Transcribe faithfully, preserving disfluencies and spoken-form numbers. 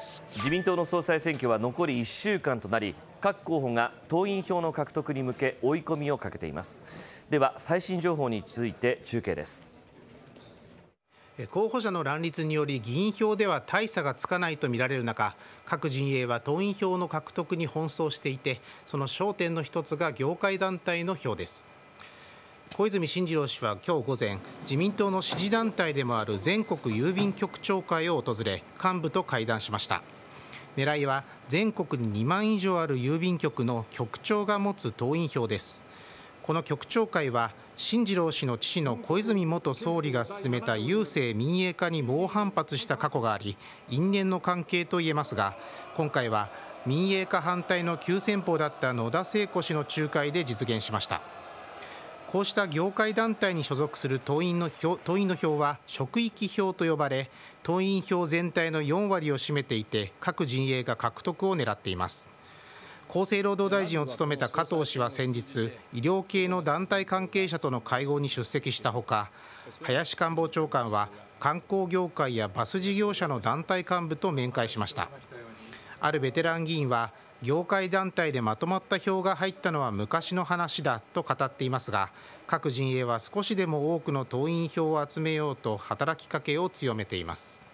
自民党の総裁選挙は残りいっしゅうかんとなり、各候補が党員票の獲得に向け追い込みをかけています。では最新情報について中継です。候補者の乱立により議員票では大差がつかないとみられる中、各陣営は党員票の獲得に奔走していて、その焦点の一つが業界団体の票です。小泉進次郎氏は今日午前、自民党の支持団体でもある全国郵便局長会を訪れ、幹部と会談しました。狙いは全国ににまん以上ある郵便局の局長が持つ党員票です。この局長会は進次郎氏の父の小泉元総理が進めた郵政民営化に猛反発した過去があり、因縁の関係と言えますが、今回は民営化反対の急先鋒だった野田聖子氏の仲介で実現しました。こうした業界団体に所属する党員の票、党員の票は職域票と呼ばれ、党員票全体のよんわりを占めていて、各陣営が獲得を狙っています。厚生労働大臣を務めた加藤氏は先日、医療系の団体関係者との会合に出席したほか、林官房長官は観光業界やバス事業者の団体幹部と面会しました。あるベテラン議員は、業界団体でまとまった票が入ったのは昔の話だと語っていますが、各陣営は少しでも多くの党員票を集めようと働きかけを強めています。